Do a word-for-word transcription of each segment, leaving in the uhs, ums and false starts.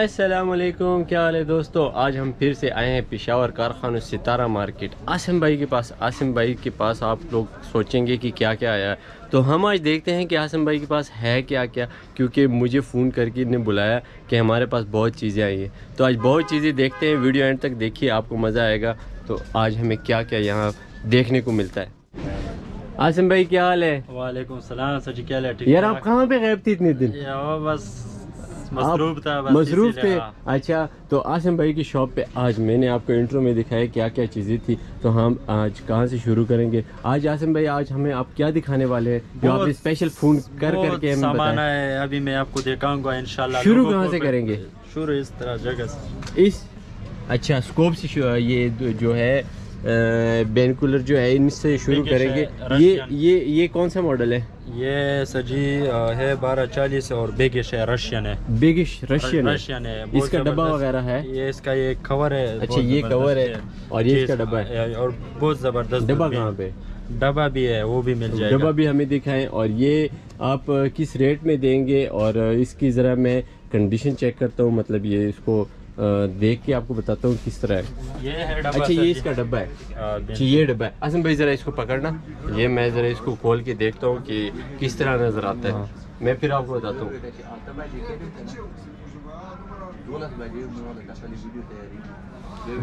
अस्सलामुअलैकुम, क्या हाल है दोस्तों। आज हम फिर से आए हैं पेशावर कारखाना सितारा मार्केट आसिम भाई के पास। आसिम भाई के पास आप लोग सोचेंगे कि क्या क्या आया है, तो हम आज देखते हैं कि आसिम भाई के पास है क्या क्या, क्योंकि मुझे फ़ोन करके इन्हें बुलाया कि हमारे पास बहुत चीज़ें आई हैं। तो आज बहुत चीज़ें देखते हैं, वीडियो एंड तक देखिए, आपको मज़ा आएगा। तो आज हमें क्या क्या यहाँ देखने को मिलता है। आसिम भाई क्या हाल है? वालेकुम सलाम। सर जी क्या हाल है यार? आप कहाँ पर गायब थे इतने दिन? बस मसरूफ था, मसरूफ थे। अच्छा, तो आसिम भाई की शॉप पे आज मैंने आपको इंट्रो में दिखाया क्या क्या चीज़ें थी, तो हम आज कहाँ से शुरू करेंगे? आज आसिम भाई आज हमें आप क्या दिखाने वाले हैं जो आप स्पेशल फोन कर करके हमें बताएं? अभी मैं आपको दिखाऊंगा इंशाल्लाह। शुरू कहाँ से करेंगे? शुरू इस तरह जगह से, इस अच्छा स्कोप से, ये जो है बेनकुलर जो है, इनसे शुरू करेंगे। ये ये ये कौन सा मॉडल है? ये सर जी है बारह चालीस और बेगिश है, रशियन है। बेगिश रशियन रशियन है, है। इसका डब्बा वगैरह है, ये इसका ये कवर है। अच्छा, ये कवर है, है। और ये इसका डब्बा है और बहुत जबरदस्त। डब्बा कहाँ पे? डब्बा भी है, वो भी मिल जाएगा। डब्बा भी हमें दिखाएं। और ये आप किस रेट में देंगे? और इसकी ज़रा मैं कंडीशन चेक करता हूँ, मतलब ये इसको देख के आपको बताता हूँ किस तरह है। ये है डब्बा। अच्छा, ये इसका डब्बा है, ये डब्बा है। आसिम भाई ज़रा इसको पकड़ना, ये मैं ज़रा इसको खोल के देखता हूँ कि किस तरह नज़र आता है, मैं फिर आपको बताता हूँ।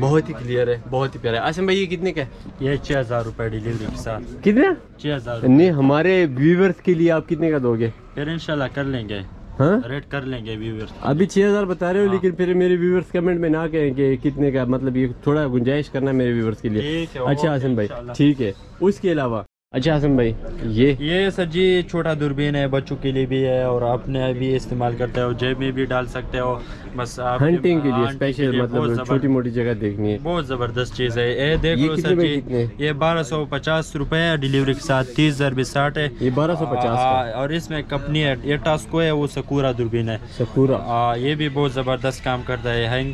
बहुत ही क्लियर है, बहुत ही प्यारा है। आसिम भाई ये कितने का है? ये छः हज़ार रुपये डिलीवरी के साथ। कितना? छः हज़ार। नहीं, हमारे व्यूवर्स के लिए आप कितने का दोगे? फिर इंशाल्लाह कर लेंगे। हाँ? रेट कर लेंगे व्यूवर्स। अभी छः हज़ार बता रहे हो। हाँ। लेकिन फिर मेरे व्यूवर्स कमेंट में ना कहें कि कितने का, मतलब ये थोड़ा गुंजाइश करना मेरे व्यूवर्स के लिए। अच्छा आसिम भाई ठीक है। उसके अलावा अच्छा आसिम भाई ये ये सर जी छोटा दूरबीन है, बच्चों के लिए भी है और आपने भी इस्तेमाल करते हो, जेब में भी डाल सकते हो। बस आप हंटिंग के लिए स्पेशल, मतलब छोटी मोटी जगह देखनी है। बहुत जबरदस्त चीज़ है। ये देख लो सर जी, ये बारह सौ पचास रुपये डिलीवरी के साथ, तीस हज़ार भी साठ है। ये बारह सौ पचास और इसमें कंपनी है, ये टास्को है, वो सकूरा दूरबीन है। सकूरा ये भी बहुत जबरदस्त काम करता है,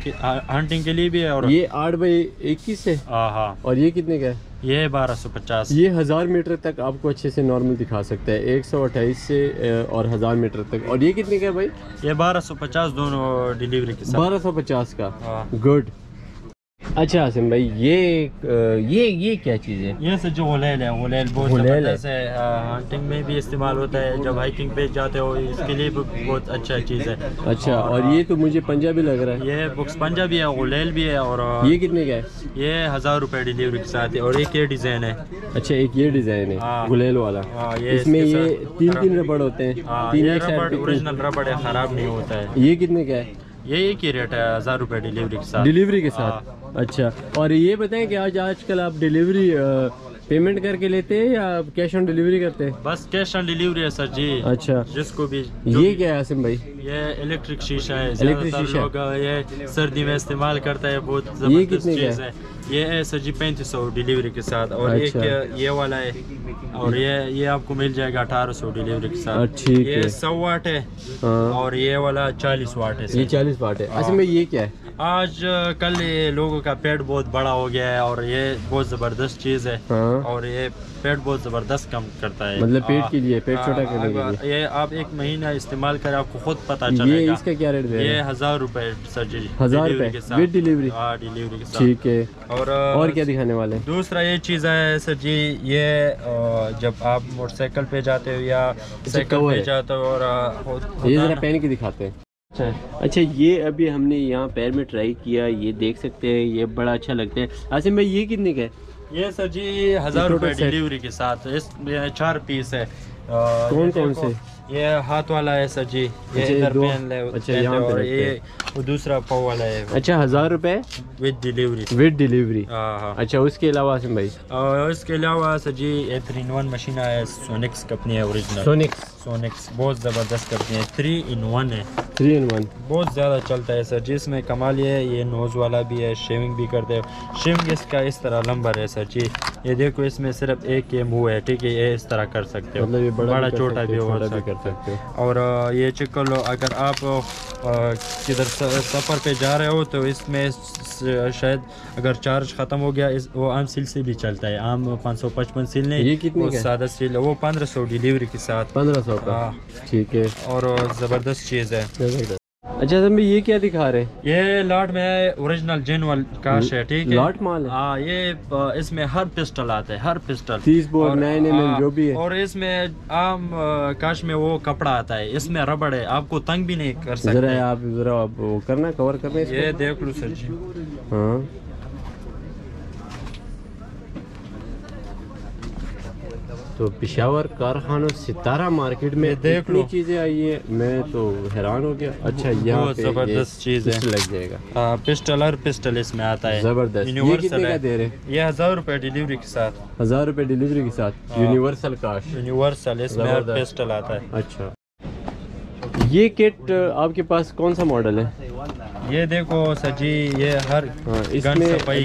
हंटिंग के लिए भी है। और ये आठ बाई इक्कीस है। हाँ, और ये कितने का है? ये बारह सौ पचास। ये हज़ार मीटर तक आपको अच्छे से नॉर्मल दिखा सकता है, एक सौ अट्ठाईस से और हज़ार मीटर तक। और ये कितने का है भाई? ये बारह सौ पचास, दोनों डिलीवरी के साथ। बारह सौ पचास का, गुड। अच्छा आसिम भाई ये ये ये क्या चीज़ है? ये सर जो होलेल है, होलेल बहुत जबरदस्त है, हंटिंग में भी इस्तेमाल होता है, जब हाइकिंग पे जाते हो इसके लिए बहुत अच्छा चीज़ है। अच्छा, और ये तो मुझे पंजाबी लग रहा है। ये बुक्स पंजाबी है, होलेल भी है। और ये कितने का है? ये हज़ार रुपये डिलीवरी के साथ है। और एक ये डिज़ाइन है। अच्छा, एक ये डिज़ाइन है होलेल वाला, इसमें ये तीन तीन रबड़ होते हैं। ओरिजिनल रबड़ है, ख़राब नहीं होता है। ये कितने का है? ये एक ही रेट है, हज़ार रुपये डिलीवरी के साथ। डिलीवरी के साथ, अच्छा। और ये बताएं कि आज आजकल आप डिलीवरी पेमेंट करके लेते हैं या आप कैश ऑन डिलीवरी करते हैं? बस कैश ऑन डिलीवरी है सर जी। अच्छा, जिसको भी। ये क्या है आसिम भाई? ये इलेक्ट्रिक शीशा है, इलेक्ट्रिक शीशा, ये सर्दी में इस्तेमाल करता है, बहुत जबरदस्त चीज़ है। ये है सर जी पैंतीस सौ डिलीवरी के साथ। और एक ये वाला है, और ये ये आपको मिल जाएगा अठारह सौ डिलीवरी के साथ। ठीक है। ये सौ वाट है और ये वाला चालीस वाट है। ये चालीस वाट है। आसिम भाई ये क्या है? आज कल ये लोगों का पेट बहुत बड़ा हो गया है और ये बहुत जबरदस्त चीज़ है। और ये पेट बहुत जबरदस्त काम करता है, मतलब पेट के लिए, पेट छोटा करने के लिए। ये आप एक महीना इस्तेमाल करें, आपको खुद पता चलेगा। इसका क्या रेट है? ये हज़ार रुपए सर जी, हज़ार रुपए डिलीवरी। हाँ, डिलीवरी के साथ। ठीक है। और और क्या दिखाने वाले? दूसरा ये चीज़ है सर जी, ये जब आप मोटरसाइकिल पे जाते हो या साइकिल पे जाते हो। और ये जरा पहन के दिखाते हैं। अच्छा अच्छा, ये अभी हमने यहाँ पैर में ट्राई किया, ये देख सकते हैं, ये बड़ा अच्छा लगता है। आसिम भाई ये कितने का है? ये सर जी हज़ार रुपये डिलीवरी के साथ। इस चार पीस है। कौन कौन से? ये हाथ वाला है सर जी, ये इधर पेन ले। अच्छा, यहाँ पे रखते हैं। और दूसरा पाव वाला है। अच्छा, हज़ार रुपये विद डिलीवरी। With delivery. हाँ। अच्छा, उसके अलावा आसिम भाई? और इसके अलावा सर जी ये थ्री इन वन मशीन है, सोनिक्स कंपनी है, ओरिजिनल सोनिक्स। सोनिक्स बहुत ज़बरदस्त कंपनी है, थ्री इन वन है। थ्री इन वन बहुत ज़्यादा चलता है सर जी। इसमें कमाल ये है, ये नोज़ वाला भी है, शेविंग भी करते हैं। शेविंग इसका इस तरह लंबर है सर जी। ये देखो इसमें सिर्फ एक ये मुँह है, ठीक है, ये इस तरह कर सकते हो, मतलब ये बड़ा छोटा भी हो सकते हो। और ये चेक कर लो, अगर आप किधर सफ़र पे जा रहे हो तो इसमें शायद अगर चार्ज ख़त्म हो गया, इस वो आम सील से भी चलता है, आम पाँच सौ पचपन सील नहीं, ये कितनी है सादा सील, वो पंद्रह सौ डिलीवरी के साथ पंद्रह सौ का, ठीक है, और ज़बरदस्त चीज़ है। अच्छा तो ये क्या दिखा रहे हैं? ये लाट में ओरिजिनल जेनुअल काश है, ठीक है, लाट माल है। आ, ये इसमें हर पिस्टल आता है, हर पिस्टल तीस बोर नाइन एम एम जो भी है, और इसमें आम काश में वो कपड़ा आता है, इसमें रबड़ है, आपको तंग भी नहीं कर सकते। जरा आप जरा आप वो करना, कवर करना, ये देख लो सर जी। हाँ तो पेशावर कारखानों सितारा मार्केट में देख लो चीज़ें आई है, मैं तो हैरान हो गया। अच्छा यहाँ जबरदस्त चीज़ है, लग जाएगा पिस्टल, हर पिस्टल इसमें आता है, जबरदस्त। यूनिवर्सल का दे रहे, ये हज़ार रुपये डिलीवरी के साथ, हज़ार रुपये डिलीवरी के साथ यूनिवर्सल काश, यूनिवर्सल इसमें हर पिस्टल आता है। अच्छा ये किट आपके पास कौन सा मॉडल है? ये देखो सजी, ये हर हाँ, इसमें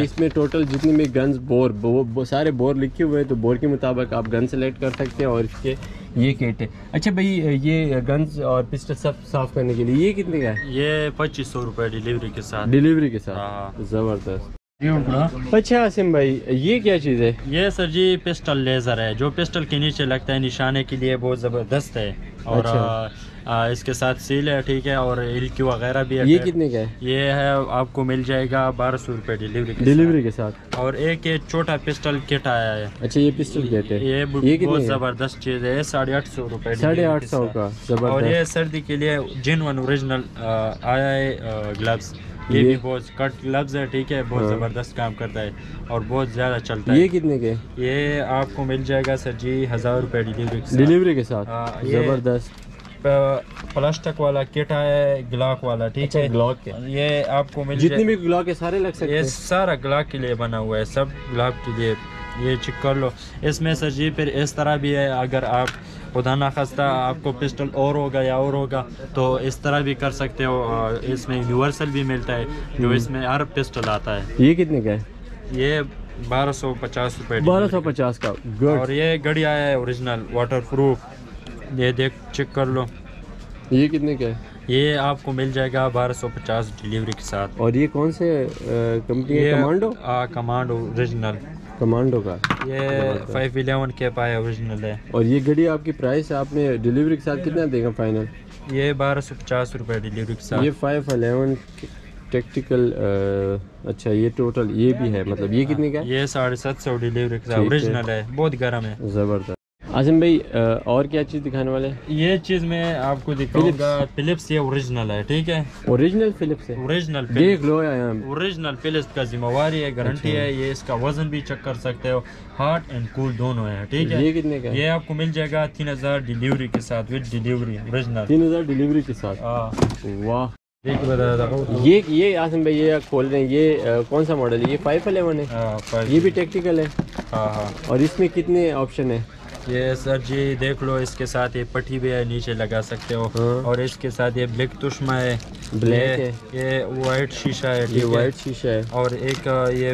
इसमें टोटल जितने भी गन्स बोर वो, वो सारे बोर लिखे हुए हैं, तो बोर के मुताबिक आप गन सेलेक्ट कर सकते हैं। और इसके ये किट है। अच्छा भाई ये गन्स और पिस्टल सब साफ करने के लिए ये कितने का है? ये पच्चीस सौ रुपये डिलीवरी के साथ, डिलीवरी के साथ, ज़बरदस्त। अच्छा आसिम भाई ये क्या चीज़ है? ये सर जी पिस्टल लेज़र है, जो पिस्टल के नीचे लगता है निशाने के लिए, बहुत ज़बरदस्त है। और अच्छा। आ, आ, इसके साथ सील है, ठीक है, और इल्की वगैरह भी है। ये कितने का है? ये है आपको मिल जाएगा बारह सौ रुपये डिलीवरी डिलीवरी के साथ। और एक ये छोटा पिस्टल किट आया है। अच्छा ये पिस्टल किट है, ये बहुत ज़बरदस्त चीज़ है, साढ़े आठ सौ रुपये, साढ़े आठ सौ का। और ये सर्दी के लिए जेन्युइन ओरिजिनल आया है ग्लव्स, ये, ये भी बहुत कट ग्लव्स है, ठीक है, बहुत हाँ। ज़बरदस्त काम करता है और बहुत ज़्यादा चलता है। ये कितने के? ये आपको मिल जाएगा सर जी हज़ार रुपये डिलीवरी डिलीवरी के साथ, साथ। ज़बरदस्त प्लास्टिक वाला किट है, ग्लॉक वाला, ठीक अच्छा, है ग्लॉक के ये आपको मिल जितने भी ग्लॉक है सारे लग सकते हैं, ये सारा ग्लॉक के लिए बना हुआ है, सब ग्लॉक के लिए। ये चेक कर लो, इसमें सर जी फिर इस तरह भी है, अगर आप खुदा ना खास्ता आपको पिस्टल और होगा या और होगा तो इस तरह भी कर सकते हो। इसमें यूनिवर्सल भी मिलता है, जो इसमें हर पिस्टल आता है। ये कितने का है? ये बारह सौ पचास रुपये, बारह सौ पचास का। और ये घड़ी आया है ओरिजिनल वाटर प्रूफ, ये देख चेक कर लो। ये कितने का है? ये आपको मिल जाएगा बारह सौ पचास डिलीवरी के साथ। और ये कौन से कंपनी है? कमांडो, कमांडो ओरिजिनल, कमांडो का। ये फाइव इलेवन कैप आया ओरिजिनल है। और ये घड़ी आपकी प्राइस आपने डिलीवरी के साथ कितना देगा फाइनल? ये बारह सौ पचास रुपये डिलीवरी के साथ। ये फाइव इलेवन टेक्टिकल, अच्छा ये टोटल ये भी है, मतलब ये कितने का? ये साढ़े सात सौ डिलीवरी के साथ ओरिजिनल है, बहुत गर्म है। ज़बरदस्त। आसिम भाई और क्या चीज़ दिखाने वाले? ये चीज़ मैं आपको दिखाऊंगा, फिलिप्स, ये ओरिजिनल है, ठीक है, ओरिजिनल फिलिप्स है, ओरिजिनल देख लो यार, ओरिजिनल फिलिप्स का जिम्मेवारी है, गारंटी अच्छा। है। ये इसका वजन भी चेक कर सकते हो, हॉट एंड कूल दोनों है, ठीक है। ये कितने का? ये आपको मिल जाएगा तीन हज़ार डिलीवरी के साथ, विद डिलीवरी ओरिजिनल, तीन हज़ार डिलीवरी के साथ। वाह ये ये आसिम भाई ये खोल रहे हैं, ये कौन सा मॉडल है? ये फाइव इलेवन है, ये भी टेक्टिकल है। हाँ हाँ। और इसमें कितने ऑप्शन है? ये सर जी देख लो, इसके साथ ये पट्टी भी है, नीचे लगा सकते हो। हाँ। और इसके साथ ये ब्लैक तुष्मा है, ब्लैक है, ये वाइट शीशा है, ये वाइट शीशा है। और एक ये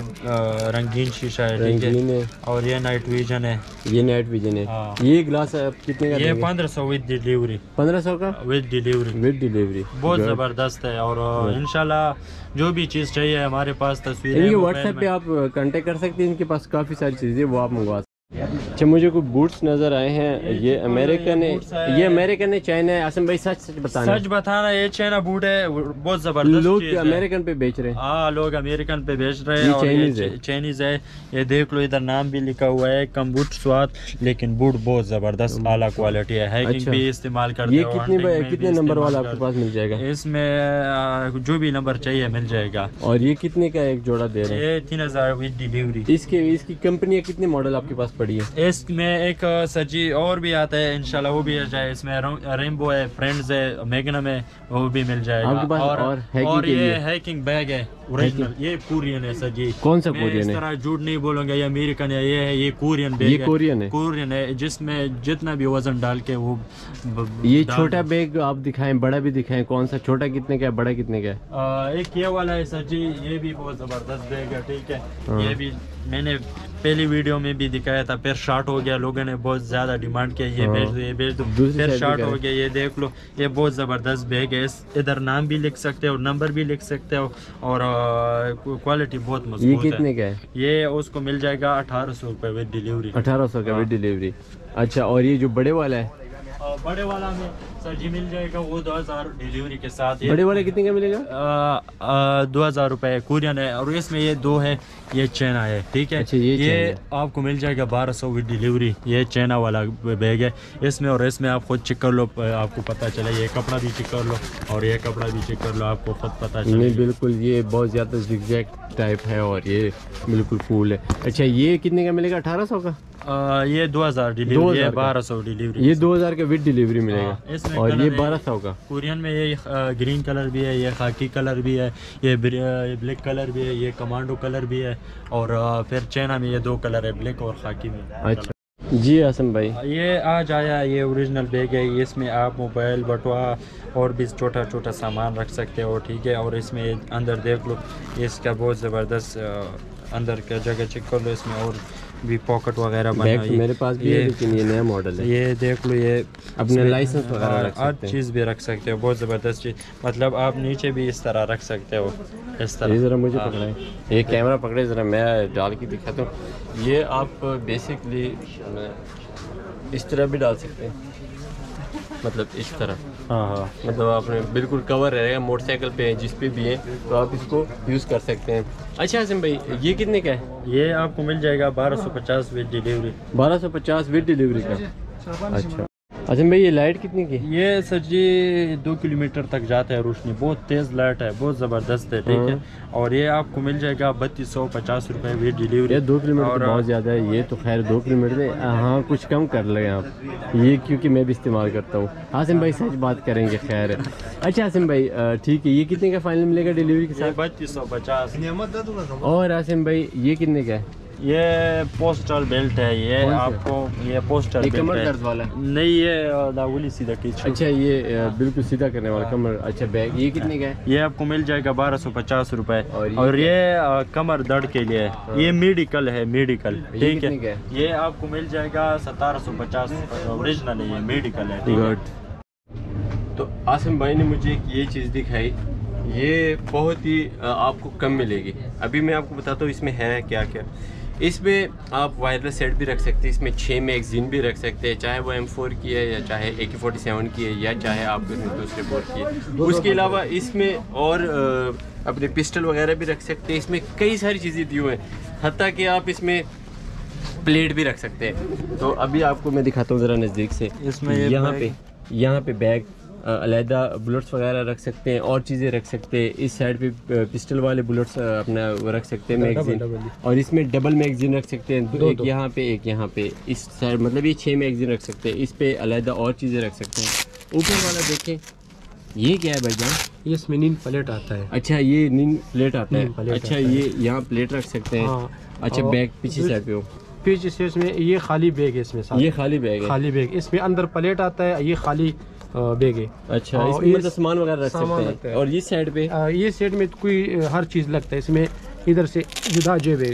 रंगीन शीशा है, रंगीन है। और ये नाइट विजन है, ये नाइट विजन है। हाँ। ये ग्लास कितने का? ये पंद्रह सौ विद डिलीवरी, पंद्रह सौ का विद डिलीवरी, विद डिलीवरी बहुत ज़बरदस्त है। और इंशाल्लाह जो भी चीज़ चाहिए हमारे पास तस्वीरें व्हाट्सएप पे आप कॉन्टेक्ट कर सकते हैं, इनके पास काफ़ी सारी चीज़ें वो आप मंगवा। अच्छा मुझे कुछ बूट्स नजर आए हैं, ये अमेरिकन है, ये अमेरिकन है, चाइना है? आसिम भाई सच सच बताना, सच बताना, ये चाइना बूट है, बहुत जबरदस्त। लोग अमेरिकन पे बेच रहे हैं। हाँ लोग अमेरिकन पे बेच रहे हैं, चाइनीज है, चाइनीज है। ये देख लो, इधर नाम भी लिखा हुआ है, कम बूट स्वाद, लेकिन बूट बहुत जबरदस्त आला क्वालिटी है, हैकिंग भी इस्तेमाल करते हैं। ये कितने नंबर वाला आपके पास मिल जाएगा? इसमें जो भी नंबर चाहिए मिल जाएगा। और ये कितने का एक जोड़ा दे रहे हैं? तीन हजार विद डिलीवरी। इसके इसकी कंपनी कितने मॉडल आपके पास पड़ी है? इसमें एक सजी और भी आता है, इंशाल्लाह वो भी आ जाए। इसमें रेनबो है, फ्रेंड्स है, मैग्नम है, वो भी मिल जाएगा। और, और, और, और ये हैकिंग बैग है, ओरिजिनल, ये कोरियन है सर। ये कौन सा कोरियन है? इस तरह झूठ नहीं बोलूंगा, ये अमेरिकन है, ये है, ये कोरियन बैग, ये कोरियन है, कोरियन है, जिसमें जितना भी वजन डाल के वो। ये छोटा बैग आप दिखाएं, बड़ा भी दिखाएं, कौन सा? छोटा कितने का है, बड़ा कितने का है? एक ये वाला है सर जी, ये भी बहुत जबरदस्त बैग है, ठीक है। ये भी मैंने पहली वीडियो में भी दिखाया था, फिर शॉर्ट हो गया, लोगों ने बहुत ज़्यादा डिमांड किया, ये बेच दो, ये बेच दो, फिर शॉर्ट हो गया। ये देख लो, ये बहुत ज़बरदस्त बैग है, इधर नाम भी लिख सकते हो, नंबर भी लिख सकते हो, और क्वालिटी बहुत मजबूत है। ये कितने का है? ये उसको मिल जाएगा अठारह सौ रुपये विद डिलीवरी। अठारह सौ का विद डिलीवरी, अच्छा। और ये जो बड़े वाला है, बड़े वाला में सर जी मिल जाएगा वो दो हज़ार डिलीवरी के साथ। बड़े वाला कितने का मिलेगा? दो हज़ार रुपये, कोरियन है, और इसमें ये दो है, ये चाइना है, ठीक है। अच्छा, ये, ये आपको मिल जाएगा बारह सौ विद डिलीवरी। ये चाइना वाला बैग है, इसमें और इसमें आप खुद चेक कर लो, आपको पता चला। ये कपड़ा भी चेक कर लो, और ये कपड़ा भी चेक कर लो, आपको खुद पता चला। बिल्कुल, ये बहुत ज़्यादा एग्जैक्ट टाइप है, और ये बिल्कुल फूल है। अच्छा, ये कितने का मिलेगा? अठारह सौ का। आ, ये दो हज़ार डिलीवरी, ये बारह सौ डिलीवरी, ये दो हज़ार का विद डिलीवरी मिलेगा। और ये बारह सौ का कोरियन में, ये ग्रीन कलर भी है, ये खाकी कलर भी है, ये ब्लैक कलर भी है, ये कमांडो कलर भी है, और फिर चाइना में ये दो कलर है, ब्लैक और खाकी में। अच्छा जी आसिम भाई, ये आज आया, ये ओरिजिनल बैग है, इसमें आप मोबाइल, बटुआ और भी छोटा छोटा सामान रख सकते हो, ठीक है। और इसमें अंदर देख लो, इसका बहुत ज़बरदस्त अंदर का जगह चेक कर लो, इसमें और भी पॉकेट वगैरह बना है। मेरे पास भी ये, है, लेकिन ये नया मॉडल है। ये देख लो, ये अपने लाइसेंस वगैरह रख सकते हैं, हर चीज़ भी रख सकते हो, बहुत ज़बरदस्त चीज़। मतलब आप नीचे भी इस तरह रख सकते हो, इस तरह। ज़रा मुझे पकड़ाएं, ये कैमरा पकड़े ज़रा, मैं डाल के दिखाता हूँ। ये आप बेसिकली इस तरह भी डाल सकते हैं, मतलब इस तरह। हाँ हाँ, मतलब आपने बिल्कुल कवर रहेगा, मोटरसाइकिल पे जिस पे भी है, तो आप इसको यूज़ कर सकते हैं। अच्छा आसिम भाई, ये कितने का है? ये आपको मिल जाएगा बारह सौ पचास विद डिलीवरी, बारह सौ पचास विद डिलीवरी का। अच्छा आसिम भाई, ये लाइट कितने की? ये सर जी दो किलोमीटर तक जाता है रोशनी, बहुत तेज़ लाइट है, बहुत ज़बरदस्त है, ठीक है। और ये आपको मिल जाएगा बत्तीस सौ पचास रुपये विद डिलीवरी। ये दो किलोमीटर और बहुत ज़्यादा है, ये तो खैर दो किलोमीटर, हाँ कुछ कम कर लें आप, ये क्योंकि मैं भी इस्तेमाल करता हूँ। आसिम भाई सच बात करेंगे, खैर। अच्छा आसिम भाई, ठीक है, ये कितने का फाइनल मिलेगा डिलीवरी के साथ? बत्तीस सौ पचास। और आसिम भाई, ये कितने का है? ये पोस्टल बेल्ट है, ये आपको, ये पोस्टल कमर दर्द वाला नहीं, ये दागुली सीधा खींचो। अच्छा, ये बिल्कुल सीधा करने वाला कमर। अच्छा बैग, ये कितने का है? ये आपको मिल जाएगा बारह सौ पचास रुपये, और ये, और ये कमर दर्द के लिए है, ये मेडिकल है, मेडिकल, ठीक है। ये आपको मिल जाएगा सतारह सौ पचास, ओरिजिनल है, ये मेडिकल है, ठीक है। तो आसिम भाई ने मुझे एक ये चीज़ दिखाई, ये बहुत ही आपको कम मिलेगी। अभी मैं आपको बताता हूँ इसमें है क्या क्या। इसमें आप वायरलेस सेट भी रख सकते हैं, इसमें छः मैगजीन भी रख सकते हैं, चाहे वो एम फोर की है, या चाहे ए के फोर्टी सेवन की है, या चाहे आप दूसरे बोर्ड की है। उसके अलावा इसमें और अपने पिस्टल वगैरह भी रख सकते हैं, इसमें कई सारी चीज़ें दी हुई हैं, हत्ता कि आप इसमें प्लेट भी रख सकते हैं। तो अभी आपको मैं दिखाता हूँ ज़रा नज़दीक से, इसमें यहाँ पे यहाँ पे बैग, अलहदा बुलेट्स वगैरह रख सकते हैं, और चीज़ें रख सकते हैं। इस साइड पे पिस्टल वाले बुलेट्स अपना रख सकते हैं, मैगजीन, और इसमें डबल मैगजीन रख सकते हैं, एक यहाँ पे, एक यहाँ पे, इस साइड, मतलब ये छः मैगजीन रख सकते हैं। इस पे अलहदा और चीज़ें रख सकते हैं। ऊपर वाला देखें, ये क्या है भाईजान? ये इसमें नीम प्लेट आता है। अच्छा, ये नीम प्लेट आता है। अच्छा, ये यहाँ प्लेट रख सकते हैं। अच्छा, बैग पीछे साइड पे हो, पीछे से इसमें ये खाली बैग है, इसमें ये खाली बैग, खाली बैग, इसमें अंदर प्लेट आता है, ये खाली बेगे। अच्छा, इसमें मतलब सामान वगैरह रख सकते हैं। और ये साइड पे, ये साइड में कोई हर चीज़ लगता है, इसमें इधर से जुदा जेब है,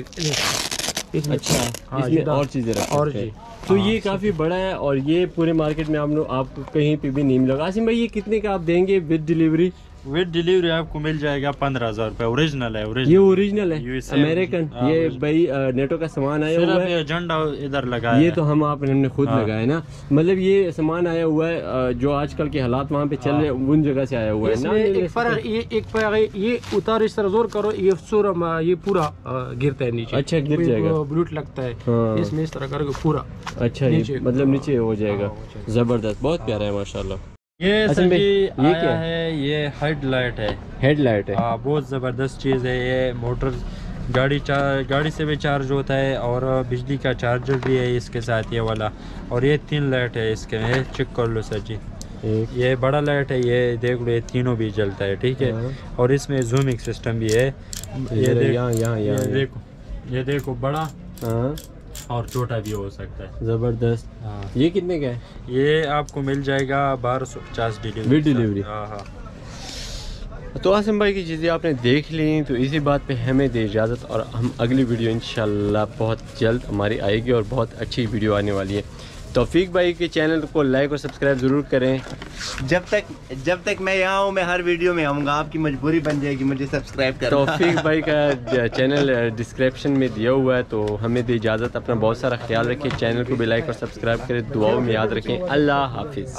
इसमें अच्छा, इसमें और चीज़ें रख और जी। तो ये काफ़ी बड़ा है, और ये पूरे मार्केट में हम लोग आपको कहीं पे भी नहीं मिलेगा। आसिम भाई, ये कितने का आप देंगे विद डिलीवरी? विद डिलीवरी आपको मिल जाएगा पंद्रह हजार रुपये, ओरिजिनल है, ओरिजिनल, ये ओरिजिनल है, अमेरिकन। ये भाई नेटो का सामान आया हुआ है, एजेंडा इधर लगा है, ये तो हम आपने हमने खुद लगाया ना, मतलब ये सामान आया हुआ है जो आजकल के हालात वहाँ पे चल रहे हैं, उन जगह से आया हुआ है ना। एक फर्क, ये एक फर्क, ये उतार, इस तरह जोर करो, ये ये पूरा गिरता है नीचे। अच्छा, गिर जाएगा, ब्लूट लगता है इसमें, इस तरह करोगे पूरा। अच्छा, मतलब नीचे हो जाएगा, जबरदस्त, बहुत प्यारा है माशाल्लाह। ये सर जी आया है, ये हेडलाइट है, हेडलाइट है, हाँ बहुत ज़बरदस्त चीज़ है। ये मोटर गाड़ी चार गाड़ी से भी चार्ज होता है, और बिजली का चार्जर भी है इसके साथ, ये वाला। और ये तीन लाइट है इसके, ये चेक कर लो सर जी, ये बड़ा लाइट है, ये देख लो, ये तीनों भी जलता है, ठीक है। और इसमें जूमिंग सिस्टम भी है, ये देखो ये देखो ये देखो बड़ा और छोटा भी हो सकता है। जबरदस्त। हाँ। ये कितने का है? ये आपको मिल जाएगा बारह सौ पचास डिलीवरी डिलीवरी हाँ हाँ। तो आसिम भाई की चीज़ें आपने देख ली, तो इसी बात पे हमें दे इजाज़त और हम अगली वीडियो इंशाल्लाह बहुत जल्द हमारी आएगी और बहुत अच्छी वीडियो आने वाली है। तौफीक भाई के चैनल को लाइक और सब्सक्राइब ज़रूर करें। जब तक जब तक मैं यहाँ हूँ मैं हर वीडियो में आऊँगा, आपकी मजबूरी बन जाएगी मुझे सब्सक्राइब करना। तौफीक भाई का चैनल डिस्क्रिप्शन में दिया हुआ है। तो हमें दे इजाज़त, अपना बहुत सारा ख्याल रखें, चैनल को भी लाइक और सब्सक्राइब करें, दुआओं में याद रखें। अल्लाह हाफिज़।